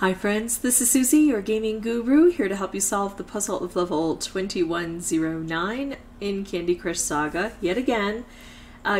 Hi friends, this is Susie, your Gaming Guru, here to help you solve the puzzle of level 2109 in Candy Crush Saga, yet again.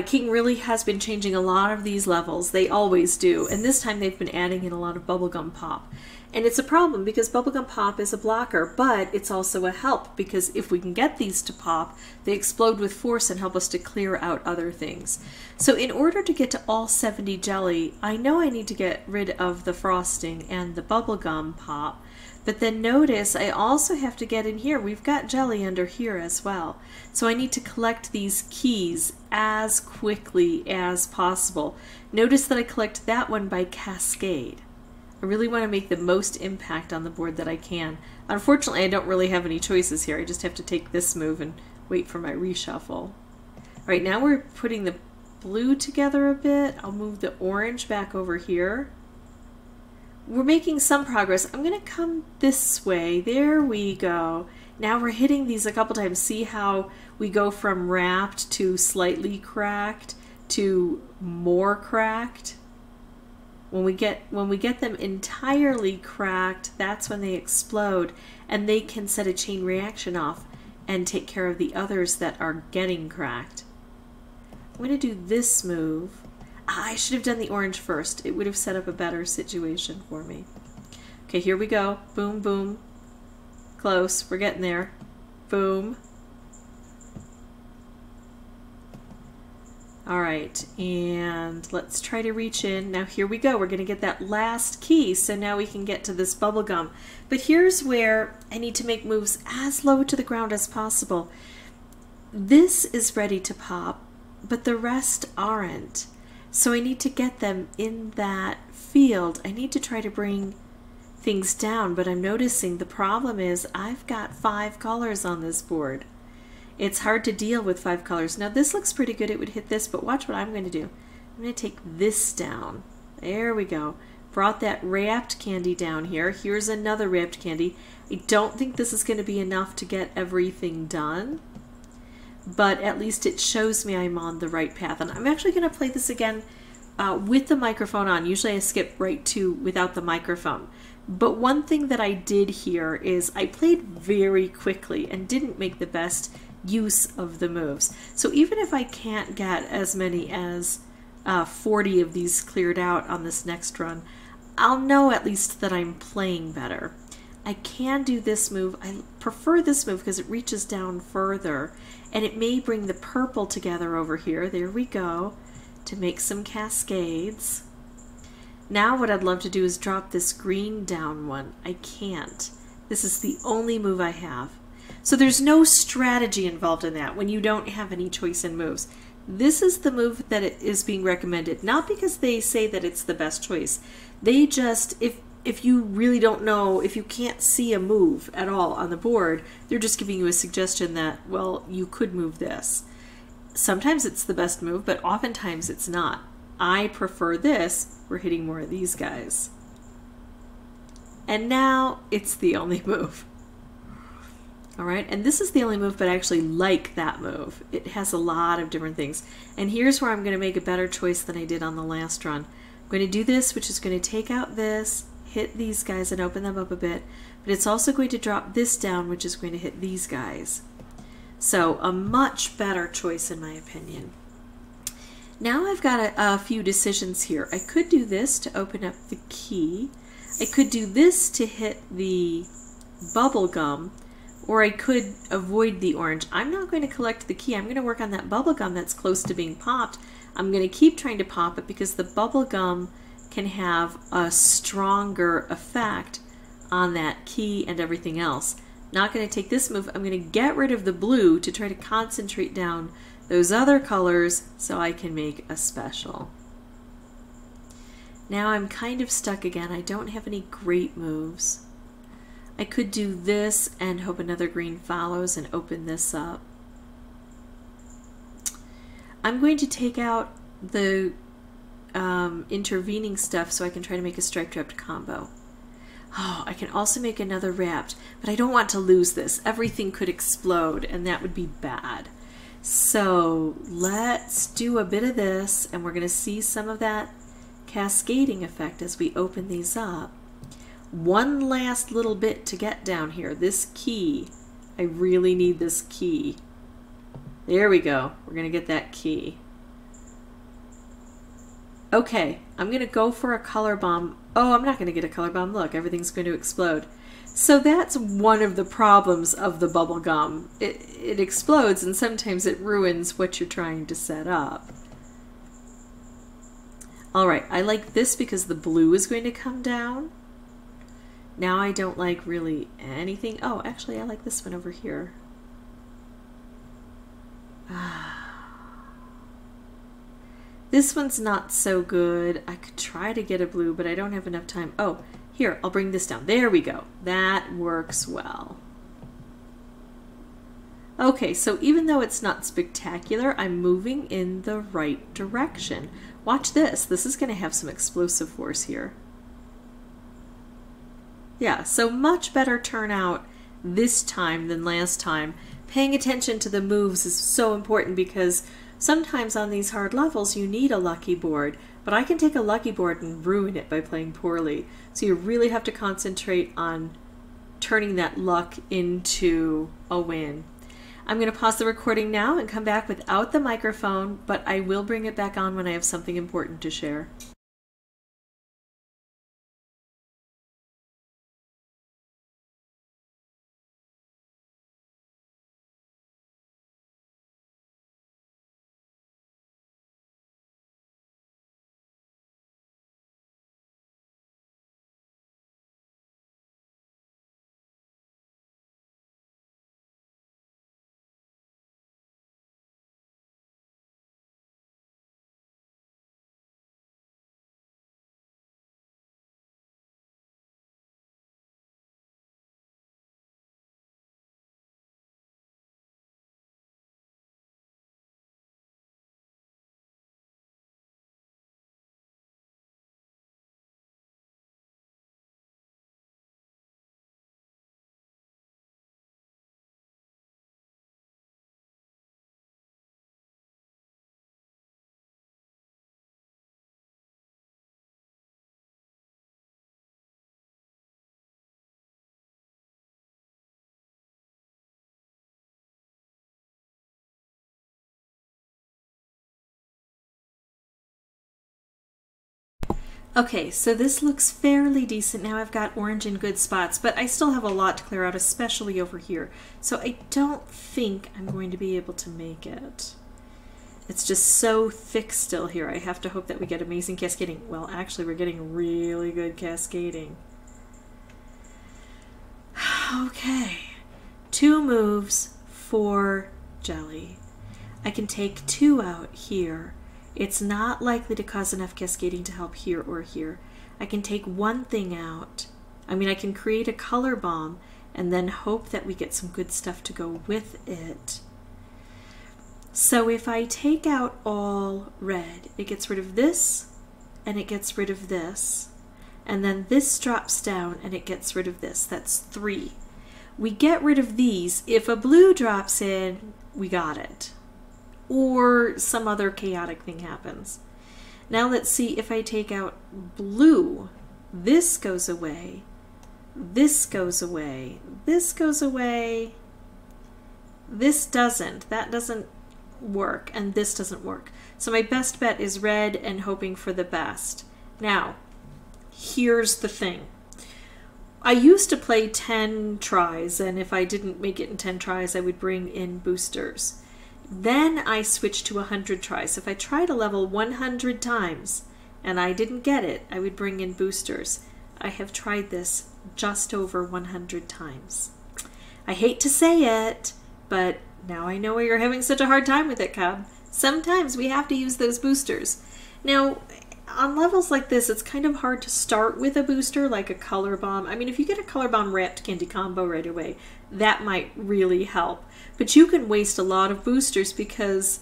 King really has been changing a lot of these levels, they always do, and this time they've been adding in a lot of bubblegum pop. And it's a problem because bubblegum pop is a blocker, but it's also a help because if we can get these to pop, they explode with force and help us to clear out other things. So in order to get to all 70 jelly, I know I need to get rid of the frosting and the bubblegum pop, but then notice I also have to get in here. We've got jelly under here as well. So I need to collect these keys as quickly as possible. Notice that I collect that one by cascade. I really want to make the most impact on the board that I can. Unfortunately, I don't really have any choices here. I just have to take this move and wait for my reshuffle. All right, now we're putting the blue together a bit. I'll move the orange back over here. We're making some progress. I'm going to come this way. There we go. Now we're hitting these a couple times. See how we go from wrapped to slightly cracked to more cracked? When we get them entirely cracked, that's when they explode, and they can set a chain reaction off and take care of the others that are getting cracked. I'm going to do this move. I should have done the orange first. It would have set up a better situation for me. Okay, here we go. Boom, boom. Close. We're getting there. Boom. All right, and let's try to reach in. Now here we go, we're gonna get that last key, so now we can get to this bubble gum. But here's where I need to make moves as low to the ground as possible. This is ready to pop, but the rest aren't. So I need to get them in that field. I need to try to bring things down, but I'm noticing the problem is I've got 5 colors on this board. It's hard to deal with 5 colors. Now this looks pretty good, it would hit this, but watch what I'm going to do. I'm going to take this down. There we go. Brought that wrapped candy down here. Here's another wrapped candy. I don't think this is going to be enough to get everything done, but at least it shows me I'm on the right path. And I'm actually going to play this again with the microphone on. Usually I skip right to without the microphone. But one thing that I did here is I played very quickly and didn't make the best use of the moves. So even if I can't get as many as 40 of these cleared out on this next run, I'll know at least that I'm playing better. I can do this move. I prefer this move because it reaches down further and it may bring the purple together over here. There we go, to make some cascades. Now what I'd love to do is drop this green down one. I can't. This is the only move I have. So there's no strategy involved in that when you don't have any choice in moves. This is the move that is being recommended, not because they say that it's the best choice. They just, if you really don't know, if you can't see a move at all on the board, they're just giving you a suggestion that, well, you could move this. Sometimes it's the best move, but oftentimes it's not. I prefer this. We're hitting more of these guys. And now it's the only move. All right, and this is the only move, but I actually like that move. It has a lot of different things. And here's where I'm going to make a better choice than I did on the last run. I'm going to do this, which is going to take out this, hit these guys and open them up a bit, but it's also going to drop this down, which is going to hit these guys. So a much better choice in my opinion. Now I've got a few decisions here. I could do this to open up the key. I could do this to hit the bubble gum, or I could avoid the orange. I'm not going to collect the key. I'm going to work on that bubble gum that's close to being popped. I'm going to keep trying to pop it because the bubble gum can have a stronger effect on that key and everything else. Not going to take this move. I'm going to get rid of the blue to try to concentrate down those other colors so I can make a special. Now I'm kind of stuck again. I don't have any great moves. I could do this and hope another green follows and open this up. I'm going to take out the intervening stuff so I can try to make a striped wrapped combo. Oh, I can also make another wrapped, but I don't want to lose this. Everything could explode and that would be bad. So let's do a bit of this and we're going to see some of that cascading effect as we open these up. one last little bit to get down here. This key. I really need this key. There we go. We're going to get that key. Okay, I'm going to go for a color bomb. Oh, I'm not going to get a color bomb. Look, everything's going to explode. So that's one of the problems of the bubble gum. It explodes, and sometimes it ruins what you're trying to set up. All right, I like this because the blue is going to come down. Now I don't like really anything. Oh, actually, I like this one over here. This one's not so good. I could try to get a blue, but I don't have enough time. Oh, here, I'll bring this down. There we go. That works well. Okay, so even though it's not spectacular, I'm moving in the right direction. Watch this. This is going to have some explosive force here. Yeah, so much better turnout this time than last time. Paying attention to the moves is so important because sometimes on these hard levels you need a lucky board, but I can take a lucky board and ruin it by playing poorly. So you really have to concentrate on turning that luck into a win. I'm going to pause the recording now and come back without the microphone, but I will bring it back on when I have something important to share. Okay, so this looks fairly decent. Now I've got orange in good spots, but I still have a lot to clear out, especially over here. So I don't think I'm going to be able to make it. It's just so thick still here. I have to hope that we get amazing cascading. Well, actually, we're getting really good cascading. Okay, 2 moves for jelly. I can take 2 out here. It's not likely to cause enough cascading to help here or here. I can take 1 thing out. I mean, I can create a color bomb and then hope that we get some good stuff to go with it. So if I take out all red, it gets rid of this and it gets rid of this. And then this drops down and it gets rid of this. That's 3. We get rid of these. If a blue drops in, we got it. Or some other chaotic thing happens. Now let's see if I take out blue. This goes away. This goes away. This goes away. This doesn't. That doesn't work. And this doesn't work. So my best bet is red and hoping for the best. Now, here's the thing. I used to play 10 tries, and if I didn't make it in 10 tries, I would bring in boosters. Then I switched to 100 tries. If I tried a level 100 times and I didn't get it, I would bring in boosters. I have tried this just over 100 times. I hate to say it, but now I know why you're having such a hard time with it, Cobb. Sometimes we have to use those boosters. Now, on levels like this, it's kind of hard to start with a booster, like a color bomb. I mean, if you get a color bomb wrapped candy combo right away, that might really help. But you can waste a lot of boosters because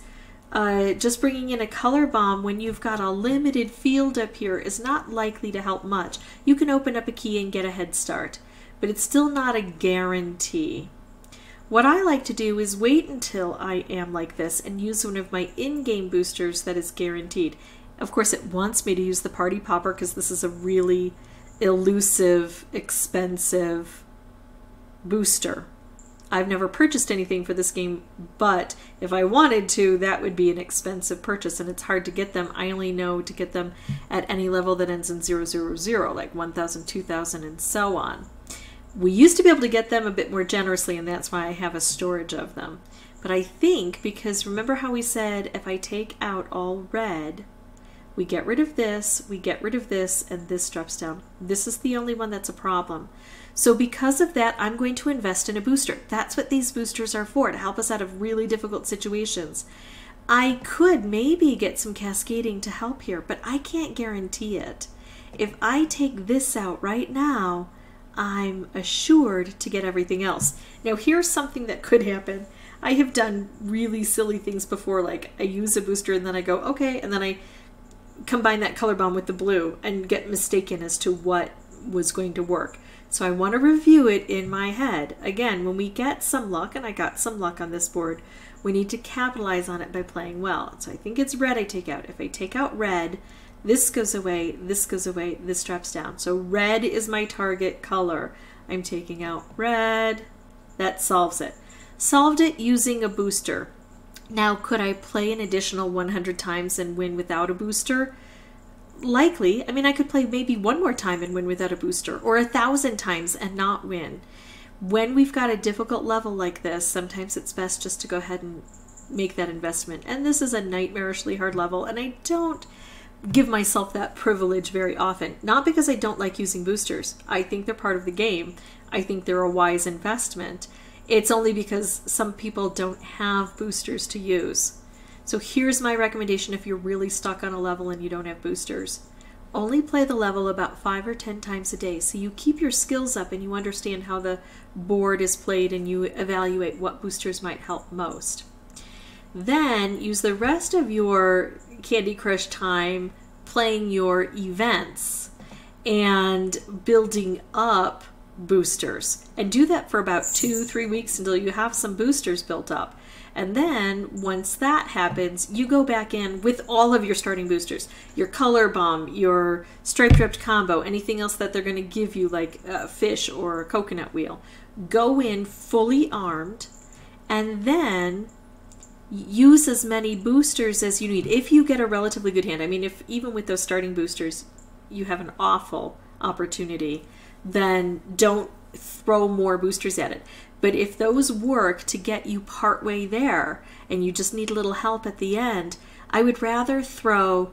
just bringing in a color bomb when you've got a limited field up here is not likely to help much. You can open up a key and get a head start, but it's still not a guarantee. What I like to do is wait until I am like this and use one of my in-game boosters that is guaranteed. Of course, it wants me to use the Party Popper because this is a really elusive, expensive booster. I've never purchased anything for this game, but if I wanted to, that would be an expensive purchase, and it's hard to get them. I only know to get them at any level that ends in 000, like 1,000, 2,000, and so on. We used to be able to get them a bit more generously, and that's why I have a storage of them. But I think, because remember how we said if I take out all red, we get rid of this, we get rid of this, and this drops down. This is the only one that's a problem. So because of that, I'm going to invest in a booster. That's what these boosters are for, to help us out of really difficult situations. I could maybe get some cascading to help here, but I can't guarantee it. If I take this out right now, I'm assured to get everything else. Now here's something that could happen. I have done really silly things before, like I use a booster and then I go, okay, and then I combine that color bomb with the blue and get mistaken as to what was going to work. So I want to review it in my head. Again, when we get some luck, and I got some luck on this board, we need to capitalize on it by playing well. So I think it's red I take out. If I take out red, this goes away, this goes away, this drops down. So red is my target color. I'm taking out red. That solves it. Solved it using a booster. Now, could I play an additional 100 times and win without a booster? Likely. I mean, I could play maybe one more time and win without a booster, or 1,000 times and not win. When we've got a difficult level like this, sometimes it's best just to go ahead and make that investment. And this is a nightmarishly hard level, and I don't give myself that privilege very often. Not because I don't like using boosters. I think they're part of the game. I think they're a wise investment. It's only because some people don't have boosters to use. So here's my recommendation if you're really stuck on a level and you don't have boosters. Only play the level about 5 or 10 times a day, so you keep your skills up and you understand how the board is played and you evaluate what boosters might help most. Then use the rest of your Candy Crush time playing your events and building up boosters, and do that for about 2-3 weeks until you have some boosters built up. And then once that happens, you go back in with all of your starting boosters, your color bomb, your striped ripped combo, anything else that they're going to give you, like a fish or a coconut wheel. Go in fully armed and then use as many boosters as you need. If you get a relatively good hand, I mean, if even with those starting boosters you have an awful opportunity, then don't throw more boosters at it. But if those work to get you partway there and you just need a little help at the end, I would rather throw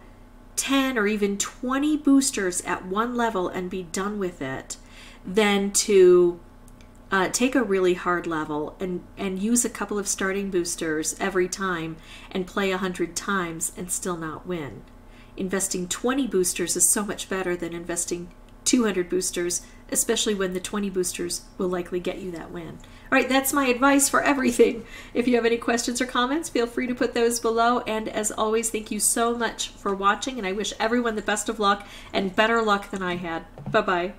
10 or even 20 boosters at one level and be done with it than to take a really hard level and use a couple of starting boosters every time and play 100 times and still not win. Investing 20 boosters is so much better than investing 200 boosters, especially when the 20 boosters will likely get you that win. All right, that's my advice for everything. If you have any questions or comments, feel free to put those below. And as always, thank you so much for watching, and I wish everyone the best of luck and better luck than I had. Bye-bye.